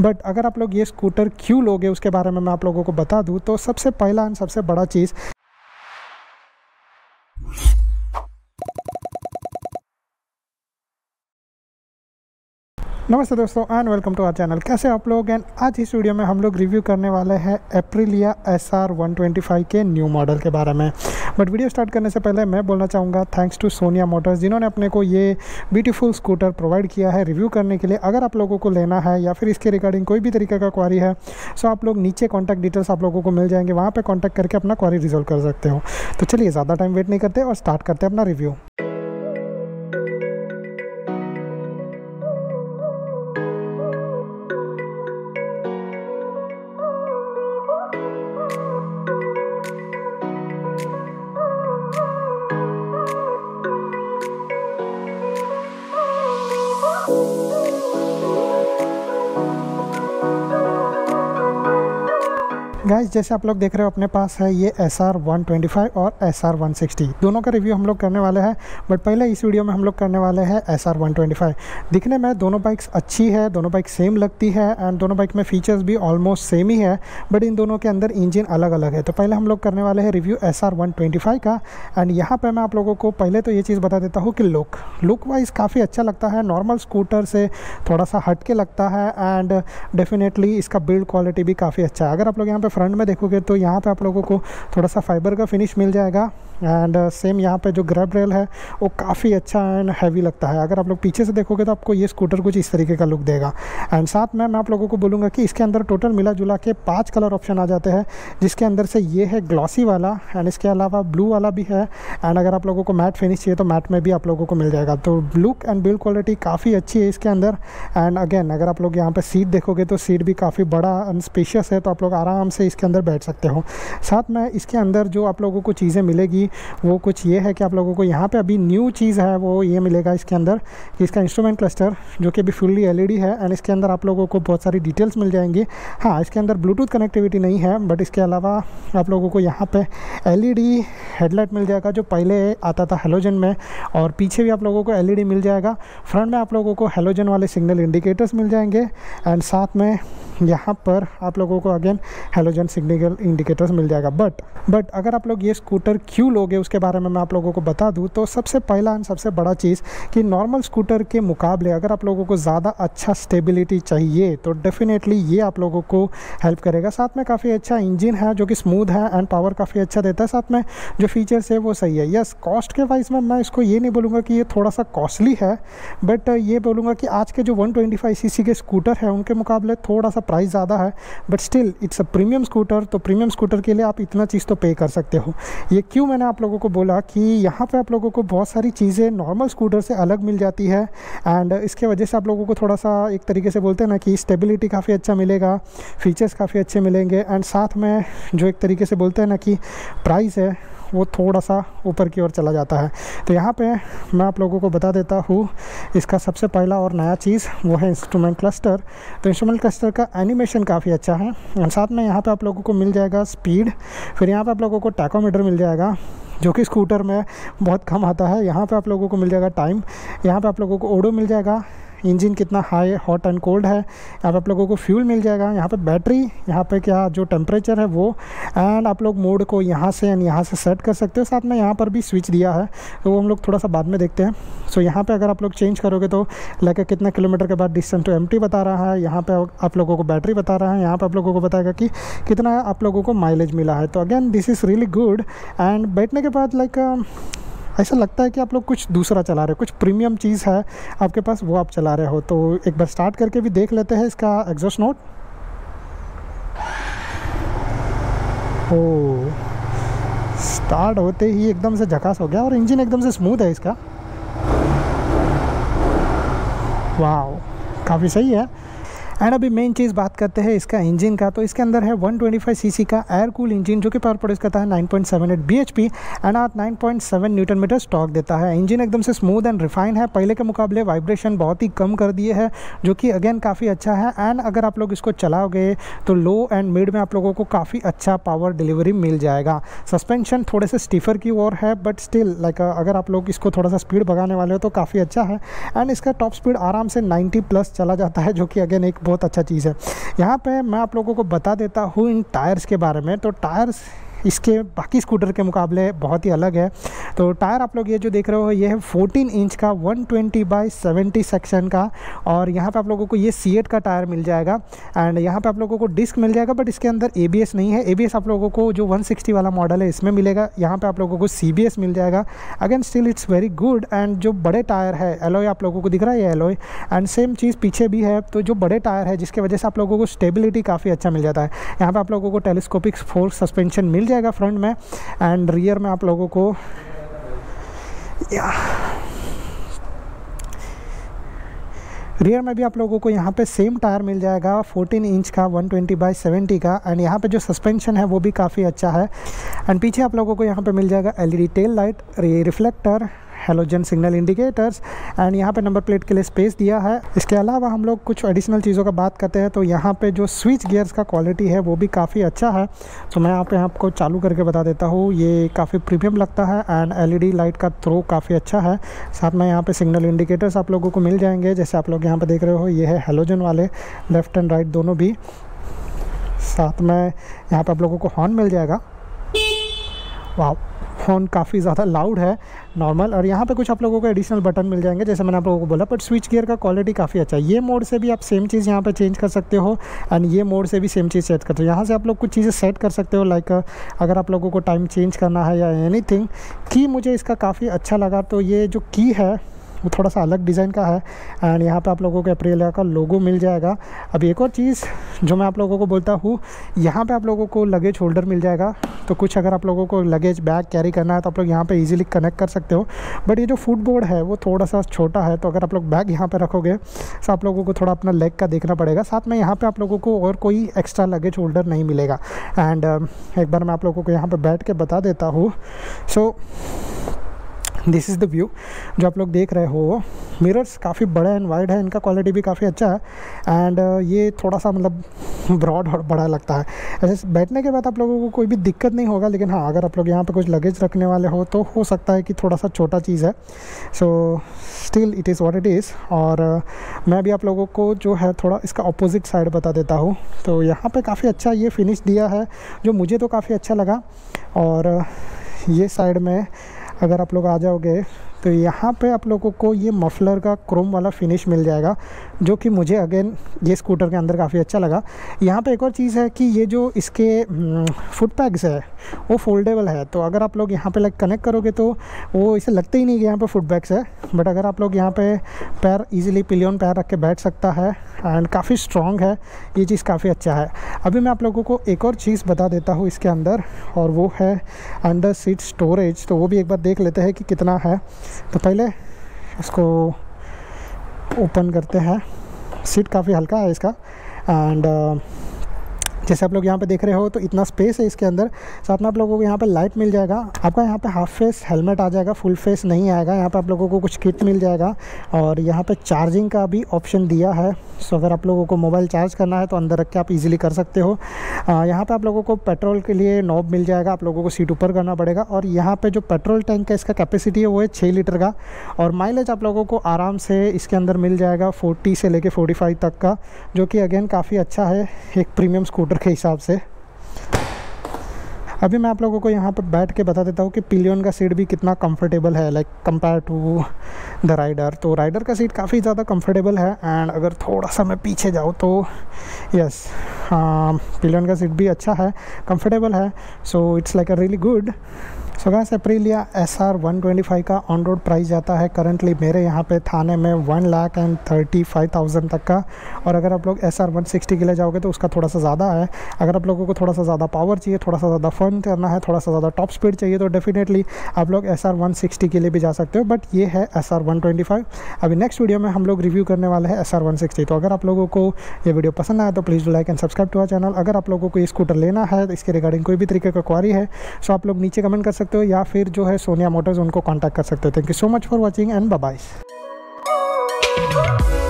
But अगर आप लोग ये स्कूटर क्यों लोगे उसके बारे में मैं आप लोगों को बता दूं तो सबसे पहला एंड सबसे बड़ा चीज़ नमस्ते दोस्तों and welcome to our channel. कैसे आप लोग एंड आज इस वीडियो में हम लोग रिव्यू करने वाले हैं एप्रिलिया SR 125 के न्यू मॉडल के बारे में। बट वीडियो स्टार्ट करने से पहले मैं बोलना चाहूँगा थैंक्स टू सोनिया मोटर्स जिन्होंने अपने को ये ब्यूटीफुल स्कूटर प्रोवाइड किया है रिव्यू करने के लिए। अगर आप लोगों को लेना है या फिर इसके रिगार्डिंग कोई भी तरीके का क्वारी है सो आप लोग नीचे कॉन्टैक्ट डिटेल्स आप लोगों को मिल जाएंगे, वहाँ पर कॉन्टैक्ट करके अपना क्वारी रिजॉल्व कर सकते हो। तो चलिए ज़्यादा टाइम वेट नहीं करते और स्टार्ट करते हैं अपना रिव्यू। गाइस जैसे आप लोग देख रहे हो अपने पास है ये SR 125 और SR 160 दोनों का रिव्यू हम लोग करने वाले हैं। बट पहले इस वीडियो में हम लोग करने वाले हैं SR 125। दिखने में दोनों बाइक्स अच्छी है, दोनों बाइक सेम लगती है एंड दोनों बाइक में फीचर्स भी ऑलमोस्ट सेम ही है, बट इन दोनों के अंदर इंजन अलग अलग है। तो पहले हम लोग करने वाले हैं रिव्यू SR 125 का। एंड यहाँ पर मैं आप लोगों को पहले तो ये चीज़ बता देता हूँ कि लुक वाइज काफ़ी अच्छा लगता है, नॉर्मल स्कूटर से थोड़ा सा हट के लगता है एंड डेफिनेटली इसका बिल्ड क्वालिटी भी काफ़ी अच्छा है। अगर आप लोग यहाँ पर फ्रंट में देखोगे तो यहाँ पे आप लोगों को थोड़ा सा फाइबर का फिनिश मिल जाएगा एंड सेम यहाँ पे जो ग्रैब रेल है वो काफ़ी अच्छा एंड हैवी लगता है। अगर आप लोग पीछे से देखोगे तो आपको ये स्कूटर कुछ इस तरीके का लुक देगा। एंड साथ में मैं आप लोगों को बोलूँगा कि इसके अंदर टोटल मिला जुला के 5 कलर ऑप्शन आ जाते हैं, जिसके अंदर से ये है ग्लॉसी वाला एंड इसके अलावा ब्लू वाला भी है एंड अगर आप लोगों को मैट फिनिश चाहिए तो मैट में भी आप लोगों को मिल जाएगा। तो लुक एंड बिल्ड क्वालिटी काफ़ी अच्छी है इसके अंदर। एंड अगेन अगर आप लोग यहाँ पर सीट देखोगे तो सीट भी काफ़ी बड़ा एंड स्पेशियस है, तो आप लोग आराम से इसके अंदर बैठ सकते हो। साथ में इसके अंदर जो आप लोगों को चीज़ें मिलेगी वो कुछ ये है कि आप लोगों को यहाँ पे अभी न्यू चीज़ है वो ये मिलेगा इसके अंदर कि इसका इंस्ट्रूमेंट क्लस्टर जो कि अभी फुल्ली LED है एंड इसके अंदर आप लोगों को बहुत सारी डिटेल्स मिल जाएंगी। हाँ, इसके अंदर ब्लूटूथ कनेक्टिविटी नहीं है, बट इसके अलावा आप लोगों को यहाँ पर LED हेडलाइट मिल जाएगा जो पहले आता था हेलोजन में, और पीछे भी आप लोगों को LED मिल जाएगा। फ्रंट में आप लोगों को हेलोजन वाले सिग्नल इंडिकेटर्स मिल जाएंगे एंड साथ में यहाँ पर आप लोगों को अगेन हेलोजन सिग्नल इंडिकेटर्स मिल जाएगा। बट अगर आप लोग ये स्कूटर क्यों लोगे उसके बारे में मैं आप लोगों को बता दूं तो सबसे पहला एंड सबसे बड़ा चीज़ कि नॉर्मल स्कूटर के मुकाबले अगर आप लोगों को ज़्यादा अच्छा स्टेबिलिटी चाहिए तो डेफिनेटली ये आप लोगों को हेल्प करेगा। साथ में काफ़ी अच्छा इंजन है जो कि स्मूथ है एंड पावर काफ़ी अच्छा देता है, साथ में जो फीचर्स है वो सही है। यस, कॉस्ट के वाइज में मैं इसको ये नहीं बोलूँगा कि ये थोड़ा सा कॉस्टली है, बट ये बोलूँगा कि आज के जो 125cc के स्कूटर हैं उनके मुकाबले थोड़ा सा प्राइस ज़्यादा है, but still it's a premium scooter. तो प्रीमियम स्कूटर के लिए आप इतना चीज़ तो पे कर सकते हो। ये क्यों मैंने आप लोगों को बोला कि यहाँ पे आप लोगों को बहुत सारी चीज़ें नॉर्मल स्कूटर से अलग मिल जाती है एंड इसके वजह से आप लोगों को थोड़ा सा एक तरीके से बोलते हैं ना कि स्टेबिलिटी काफ़ी अच्छा मिलेगा, फीचर्स काफ़ी अच्छे मिलेंगे एंड साथ में जो एक तरीके से बोलते हैं ना कि प्राइस है वो थोड़ा सा ऊपर की ओर चला जाता है। तो यहाँ पे मैं आप लोगों को बता देता हूँ इसका सबसे पहला और नया चीज़ वो है इंस्ट्रूमेंट क्लस्टर। तो इंस्ट्रूमेंट क्लस्टर का एनिमेशन काफ़ी अच्छा है एंड साथ में यहाँ पे आप लोगों को मिल जाएगा स्पीड, फिर यहाँ पे आप लोगों को टैकोमीटर मिल जाएगा जो कि स्कूटर में बहुत कम आता है। यहाँ पे आप लोगों को मिल जाएगा टाइम, यहाँ पे आप लोगों को ओडो मिल जाएगा, इंजन कितना हाई हॉट एंड कोल्ड है, यहाँ पे आप लोगों को फ्यूल मिल जाएगा, यहाँ पे बैटरी, यहाँ पे क्या जो टेम्परेचर है वो, एंड आप लोग मोड को यहाँ से एंड यहाँ से सेट कर सकते हो। साथ में यहाँ पर भी स्विच दिया है तो वो हम लोग थोड़ा सा बाद में देखते हैं। सो यहाँ पे अगर आप लोग चेंज करोगे तो लाइक कितना किलोमीटर के बाद डिस्टेंस टू एम्प्टी बता रहा है, यहाँ पर आप लोगों को बैटरी बता रहा है, यहाँ पर आप लोगों को बताएगा कि कितना आप लोगों को माइलेज मिला है। तो again this is really good and बैठने के बाद लाइक ऐसा लगता है कि आप लोग कुछ दूसरा चला रहे हो, कुछ प्रीमियम चीज़ है आपके पास वो आप चला रहे हो। तो एक बार स्टार्ट करके भी देख लेते हैं इसका एग्जॉस्ट नोट। ओ, स्टार्ट होते ही एकदम से झकास हो गया और इंजन एकदम से स्मूथ है इसका। वाव, काफ़ी सही है। एंड अभी मेन चीज़ बात करते हैं इसका इंजन का। तो इसके अंदर है 125cc का एयर कूल इंजन जो कि पावर प्रोड्यूस करता है 9.78 bhp एंड आठ 9.7 न्यूटन मीटर स्टॉक देता है। इंजन एकदम से स्मूथ एंड रिफाइन है, पहले के मुकाबले वाइब्रेशन बहुत ही कम कर दिए हैं जो कि अगेन काफ़ी अच्छा है। एंड अगर आप लोग इसको चलाओगे तो लो एंड मिड में आप लोगों को काफ़ी अच्छा पावर डिलीवरी मिल जाएगा। सस्पेंशन थोड़े से स्टीफर की ओर है, बट स्टिल लाइक अगर आप लोग इसको थोड़ा सा स्पीड भगाने वाले हो तो काफ़ी अच्छा है एंड इसका टॉप स्पीड आराम से 90+ चला जाता है जो कि अगेन एक बहुत अच्छा चीज़ है। यहाँ पे मैं आप लोगों को बता देता हूँ इन टायर्स के बारे में। तो टायर्स इसके बाकी स्कूटर के मुकाबले बहुत ही अलग है। तो टायर आप लोग ये जो देख रहे हो ये है 14 इंच का 120/70 सेक्शन का, और यहाँ पे आप लोगों को ये C8 का टायर मिल जाएगा। एंड यहाँ पे आप लोगों को डिस्क मिल जाएगा, बट इसके अंदर ABS नहीं है। ABS आप लोगों को जो 160 वाला मॉडल है इसमें मिलेगा। यहाँ पे आप लोगों को CBS मिल जाएगा। Again still it's very good. And जो बड़े टायर है, एलॉय आप लोगों को दिख रहा है, ये एलॉय। एंड सेम चीज़ पीछे भी है। तो जो बड़े टायर है जिसकी वजह से आप लोगों को स्टेबिलिटी काफ़ी अच्छा मिल जाता है। यहाँ पर आप लोगों को टेलीस्कोपिक फोर्स सस्पेंशन मिल जाएगा फ्रंट में, एंड रियर में आप लोगों को रियर में भी आप लोगों को यहाँ पे सेम टायर मिल जाएगा 14 इंच का 120/70 का। एंड यहाँ पे जो सस्पेंशन है वो भी काफ़ी अच्छा है। एंड पीछे आप लोगों को यहाँ पे मिल जाएगा LED tail light, reflector, halogen signal indicators, and यहाँ पे नंबर प्लेट के लिए स्पेस दिया है। इसके अलावा हम लोग कुछ एडिशनल चीज़ों का बात करते हैं तो यहाँ पे जो स्विच गियर्स का क्वालिटी है वो भी काफ़ी अच्छा है। तो मैं यहाँ पे आपको चालू करके बता देता हूँ, ये काफ़ी प्रीमियम लगता है। एंड LED लाइट का थ्रो काफ़ी अच्छा है। साथ में यहाँ पर सिग्नल इंडिकेटर्स आप लोगों को मिल जाएंगे, जैसे आप लोग यहाँ पर देख रहे हो ये है हेलोजन वाले, लेफ्ट एंड राइट दोनों भी। साथ में यहाँ पर आप लोगों को हॉर्न मिल जाएगा। वाह, हॉर्न काफ़ी ज़्यादा लाउड है नॉर्मल। और यहाँ पे कुछ आप लोगों को एडिशनल बटन मिल जाएंगे जैसे मैंने आप लोगों को बोला, बट स्विच गियर का क्वालिटी काफ़ी अच्छा है। ये मोड से भी आप सेम चीज़ यहाँ पे चेंज कर सकते हो, एंड ये मोड से भी सेम चीज़ सेट करते हो। यहाँ से आप लोग कुछ चीज़ें सेट कर सकते हो, लाइक अगर आप लोगों को टाइम चेंज करना है या एनीथिंग। की मुझे इसका काफ़ी अच्छा लगा। तो ये जो की है वो थोड़ा सा अलग डिज़ाइन का है। एंड यहाँ पे आप लोगों को एप्रिलिया का लोगो मिल जाएगा। अब एक और चीज़ जो मैं आप लोगों को बोलता हूँ, यहाँ पे आप लोगों को लगेज होल्डर मिल जाएगा। तो कुछ अगर आप लोगों को लगेज बैग कैरी करना है तो आप लोग यहाँ पे इजीली कनेक्ट कर सकते हो। बट ये जो फुट बोर्ड है वो थोड़ा सा छोटा है, तो अगर आप लोग बैग यहाँ पर रखोगे तो आप लोगों को थोड़ा अपना लेग का देखना पड़ेगा। साथ में यहाँ पर आप लोगों को और कोई एक्स्ट्रा लगेज होल्डर नहीं मिलेगा। एंड एक बार मैं आप लोगों को यहाँ पर बैठ के बता देता हूँ। So this is the view जो आप लोग देख रहे हो। मिरर्स काफ़ी बड़ा एंड वाइड है, इनका क्वालिटी भी काफ़ी अच्छा है। एंड ये थोड़ा सा मतलब ब्रॉड और बड़ा लगता है। ऐसे बैठने के बाद आप लोगों को कोई भी दिक्कत नहीं होगा, लेकिन हाँ अगर आप लोग यहाँ पे कुछ लगेज रखने वाले हो तो हो सकता है कि थोड़ा सा छोटा चीज़ है। So still it is what it is. और मैं भी आप लोगों को जो है थोड़ा इसका अपोजिट साइड बता देता हूँ। तो यहाँ पर काफ़ी अच्छा ये फिनिश दिया है जो मुझे तो काफ़ी अच्छा लगा। और ये साइड में अगर आप लोग आ जाओगे तो यहाँ पे आप लोगों को ये मफलर का क्रोम वाला फिनिश मिल जाएगा, जो कि मुझे अगेन ये स्कूटर के अंदर काफ़ी अच्छा लगा। यहाँ पे एक और चीज़ है कि ये जो इसके फुट पैग्स है वो फोल्डेबल है। तो अगर आप लोग यहाँ पे लाइक कनेक्ट करोगे तो वो इसे लगता ही नहीं कि यहाँ पे फुट बैग्स है। बट अगर आप लोग यहाँ पे पैर ईजिली पिलियन पैर रख के बैठ सकता है, एंड काफ़ी स्ट्रॉन्ग है, ये चीज़ काफ़ी अच्छा है। अभी मैं आप लोगों को एक और चीज़ बता देता हूँ इसके अंदर, और वो है अंडर सीट स्टोरेज। तो वो भी एक बार देख लेते हैं कि कितना है। तो पहले इसको ओपन करते हैं। सीट काफ़ी हल्का है इसका, एंड जैसे आप लोग यहाँ पे देख रहे हो तो इतना स्पेस है इसके अंदर। साथ में आप लोगों को यहाँ पे लाइट मिल जाएगा। आपका यहाँ पे हाफ फेस हेलमेट आ जाएगा, फुल फेस नहीं आएगा। यहाँ पे आप लोगों को कुछ किट मिल जाएगा, और यहाँ पे चार्जिंग का भी ऑप्शन दिया है। सो अगर आप लोगों को मोबाइल चार्ज करना है तो अंदर रख के आप ईजिली कर सकते हो। यहाँ पर आप लोगों को पेट्रोल के लिए नॉब मिल जाएगा, आप लोगों को सीट ऊपर करना पड़ेगा। और यहाँ पर जो पेट्रोल टैंक का इसका कैपेसिटी है वो है 6 लीटर का, और माइलेज आप लोगों को आराम से इसके अंदर मिल जाएगा 40 से लेकर 45 तक का, जो कि अगेन काफ़ी अच्छा है एक प्रीमियम स्कूटर के हिसाब से। अभी मैं आप लोगों को यहाँ पर बैठ के बता देता हूँ कि पिलियन का सीट भी कितना कंफर्टेबल है, like compare to the rider. तो राइडर का सीट काफ़ी ज़्यादा कंफर्टेबल है। एंड अगर थोड़ा सा मैं पीछे जाऊँ तो यस, हाँ पिलियन का सीट भी अच्छा है, कंफर्टेबल है। So it's like a really good. So guys, Aprilia SR 125 का ऑन रोड प्राइस जाता है करंटली मेरे यहाँ पे थाने में 1,35,000 तक का। और अगर आप लोग SR 160 के लिए जाओगे तो उसका थोड़ा सा ज़्यादा है। अगर आप लोगों को थोड़ा सा ज़्यादा पावर चाहिए, थोड़ा सा ज़्यादा फन करना है, थोड़ा सा ज़्यादा टॉप स्पीड चाहिए तो डेफिनेटली आप लोग SR 160 के लिए भी जा सकते हो। बट ये है SR 125। अभी नेक्स्ट वीडियो में हम लोग रिव्यू करने वाले हैं SR 160। तो अगर आप लोगों को ये वीडियो पसंद आया तो please like and subscribe to our channel. अगर आप लोगों को ये स्कूटर लेना है तो इसके रिगार्डिंग कोई भी तरीके का क्वारी है सो आप लोग नीचे कमेंट कर सकते हो, या फिर जो है सोनिया मोटर्स उनको कांटेक्ट कर सकते हो। Thank you so much for watching and bye bye.